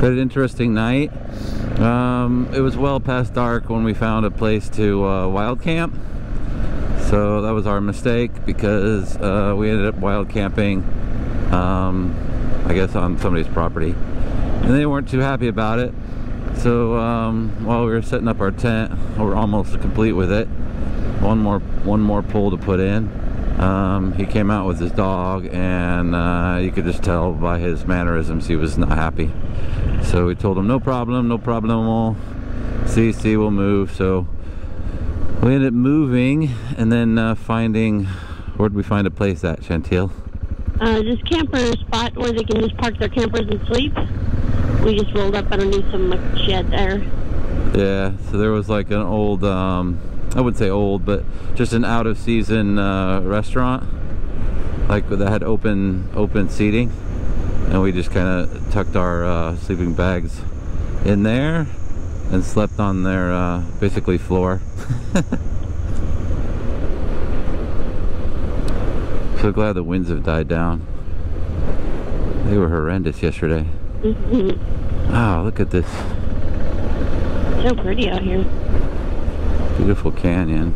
But an interesting night. It was well past dark when we found a place to wild camp. So that was our mistake, because we ended up wild camping, I guess, on somebody's property. And they weren't too happy about it. So while we were setting up our tent, we're almost complete with it. One more pole to put in. He came out with his dog, and you could just tell by his mannerisms he was not happy. So we told him, no problem, no problem, we'll see, we'll move. So we ended up moving, and then where'd we find a place at, Chantil? This camper spot where they can just park their campers and sleep. We just rolled up underneath some shed there. Yeah, so there was like an old, I wouldn't say old, but just an out-of-season restaurant, like that had open seating, and we just kind of tucked our sleeping bags in there and slept on their basically floor. So glad the winds have died down. They were horrendous yesterday. Wow, look at this. So pretty out here. Beautiful canyon.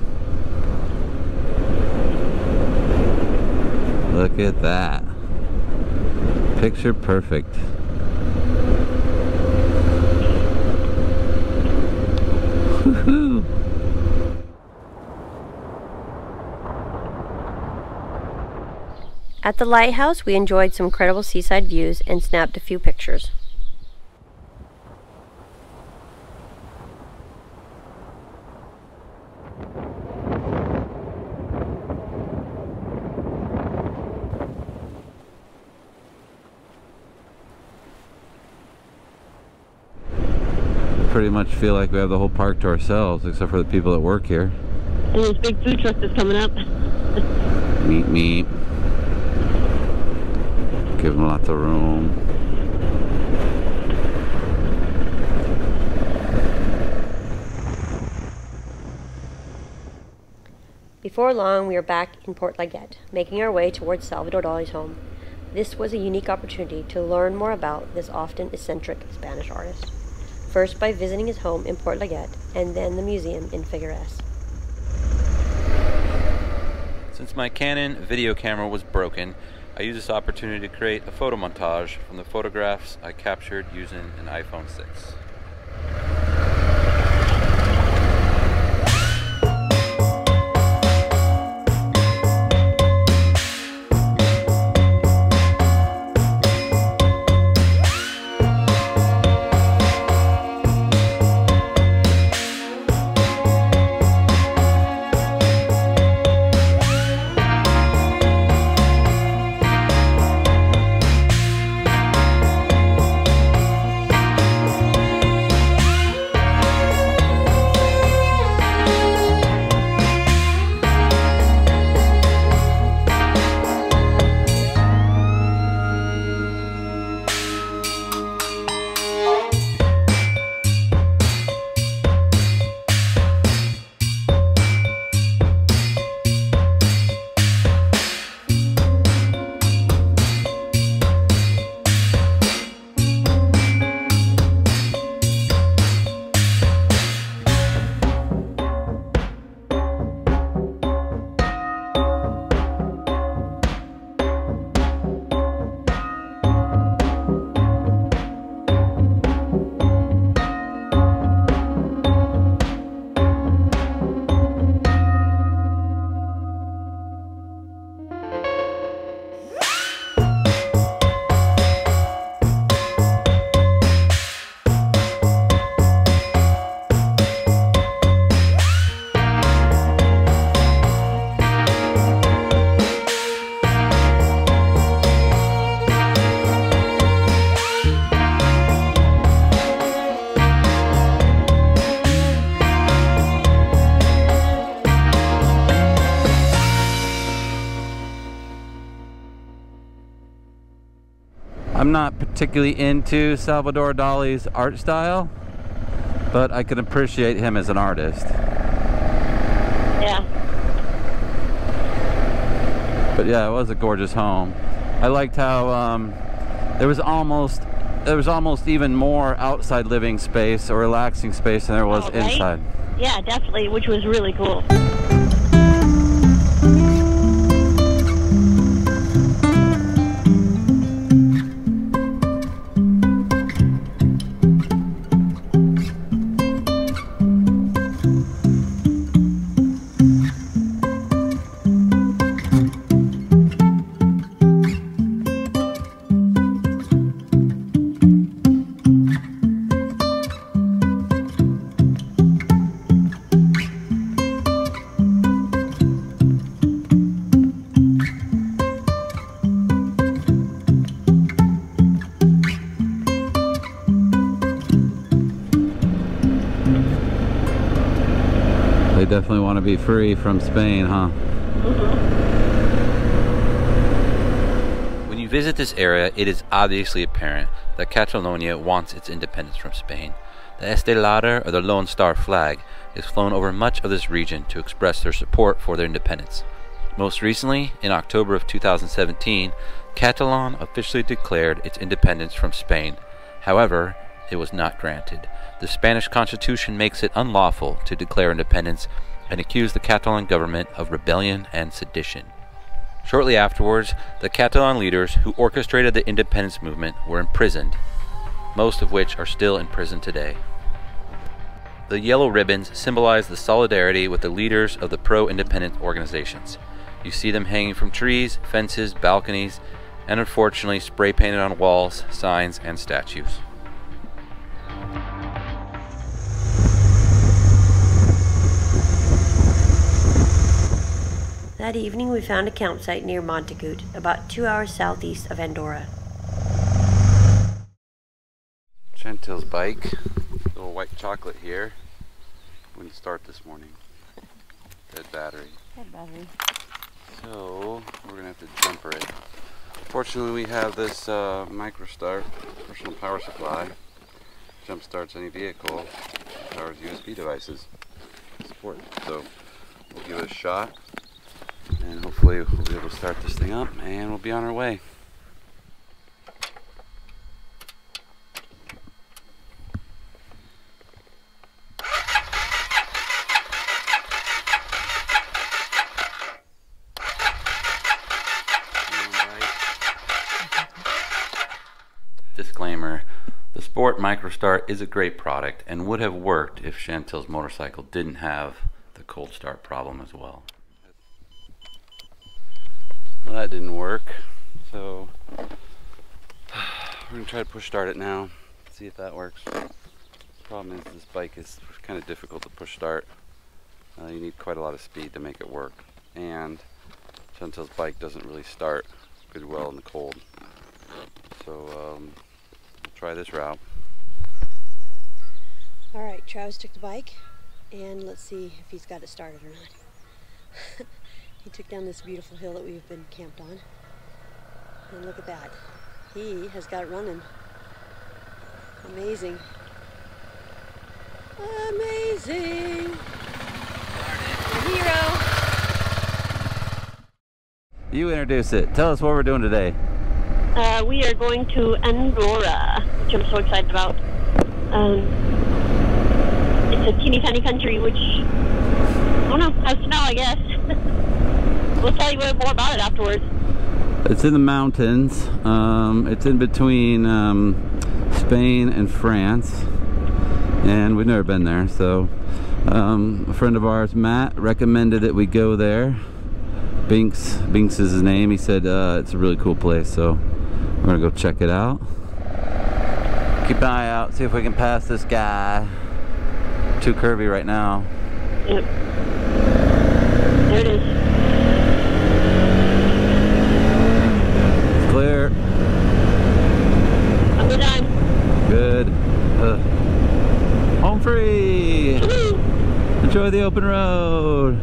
Look at that. Picture perfect. Woohoo! At the lighthouse, we enjoyed some incredible seaside views and snapped a few pictures. Pretty much feel like we have the whole park to ourselves, except for the people that work here. And this big food truck that's coming up. Meet me. Give them lots of room. Before long, we are back in Port Lligat, making our way towards Salvador Dali's home. This was a unique opportunity to learn more about this often eccentric Spanish artist. First by visiting his home in Port Lligat, and then the museum in Figueres. Since my Canon video camera was broken, I used this opportunity to create a photo montage from the photographs I captured using an iPhone 6. I'm not particularly into Salvador Dali's art style, but I can appreciate him as an artist. Yeah. But yeah, it was a gorgeous home. I liked how there was almost there was almost even more outside living space or relaxing space than there was inside. Yeah, definitely, which was really cool. Definitely want to be free from Spain, huh? When you visit this area, it is obviously apparent that Catalonia wants its independence from Spain. The Estelada, or the Lone Star flag, is flown over much of this region to express their support for their independence. Most recently, in October of 2017, Catalonia officially declared its independence from Spain. However, it was not granted. The Spanish Constitution makes it unlawful to declare independence and accuse the Catalan government of rebellion and sedition. Shortly afterwards, the Catalan leaders who orchestrated the independence movement were imprisoned, most of which are still in prison today. The yellow ribbons symbolize the solidarity with the leaders of the pro-independence organizations. You see them hanging from trees, fences, balconies, and unfortunately spray painted on walls, signs, and statues. That evening we found a campsite near Montegood, about 2 hours southeast of Andorra. Chantil's bike, little white chocolate here. Wouldn't start this morning. Dead battery. Dead battery. So we're gonna have to jumper it. Fortunately we have this MicroStart personal power supply. Jump starts any vehicle, powers USB devices. Support. So we'll give it a shot. And hopefully we'll be able to start this thing up and we'll be on our way. Disclaimer, the Sport MicroStart is a great product and would have worked if Chantil's motorcycle didn't have the cold start problem as well. Well, that didn't work, so we're going to try to push start it now, see if that works. The problem is this bike is kind of difficult to push start. You need quite a lot of speed to make it work, and Chantil's bike doesn't really start good well in the cold. So we'll try this route. Alright, Travis took the bike, and let's see if he's got it started or not. He took down this beautiful hill that we've been camped on. And look at that. He has got it running. Amazing. Amazing! A hero! You introduce it. Tell us what we're doing today. We are going to Andorra, which I'm so excited about. It's a teeny tiny country, which, I don't know, has snow, I guess. We'll tell you more about it afterwards. It's in the mountains. It's in between Spain and France. And we've never been there, so a friend of ours, Matt, recommended that we go there. Binks is his name. He said it's a really cool place, so we're gonna go check it out. Keep an eye out, see if we can pass this guy. Too curvy right now. Yep. There it is. Good. Home free! Enjoy the open road!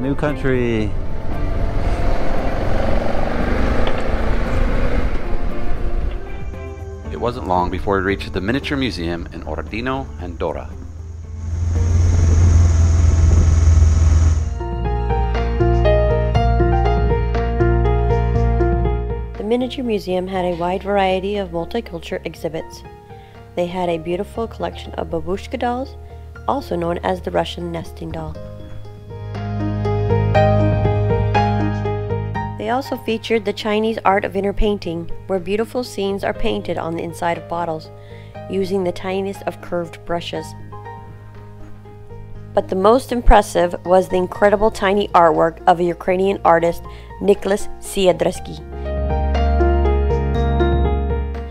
new country. It wasn't long before we reached the miniature museum in Ordino, Andorra. The miniature museum had a wide variety of multicultural exhibits. They had a beautiful collection of babushka dolls, also known as the Russian nesting doll. They also featured the Chinese art of inner painting, where beautiful scenes are painted on the inside of bottles, using the tiniest of curved brushes. But the most impressive was the incredible tiny artwork of a Ukrainian artist, Nikolai Syadristy.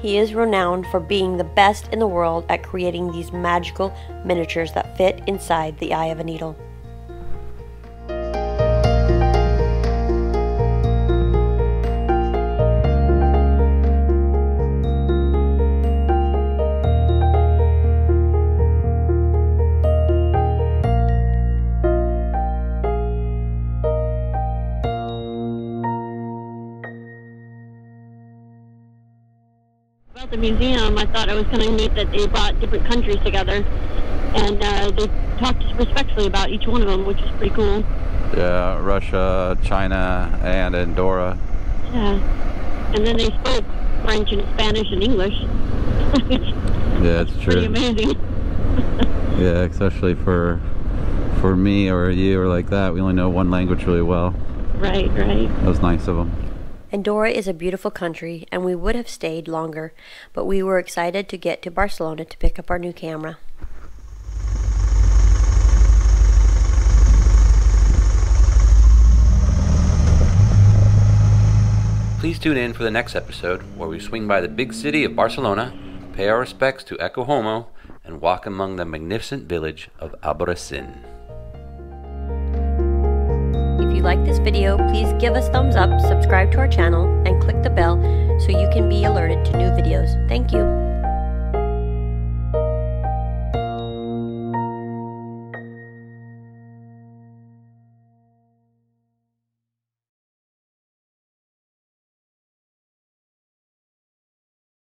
He is renowned for being the best in the world at creating these magical miniatures that fit inside the eye of a needle. The museum, I thought it was kind of neat that they brought different countries together, and they talked respectfully about each one of them, which is pretty cool. Yeah, Russia, China, and Andorra. Yeah, and then they spoke French and Spanish and English. Yeah, it's true. Pretty amazing. Yeah, especially for me or you or like that, we only know one language really well. Right, right. That was nice of them. Andorra is a beautiful country, and we would have stayed longer, but we were excited to get to Barcelona to pick up our new camera. Please tune in for the next episode, where we swing by the big city of Barcelona, pay our respects to Ecce Homo, and walk among the magnificent village of Albarracín. If you like this video, please give us thumbs up, subscribe to our channel, and click the bell so you can be alerted to new videos. Thank you.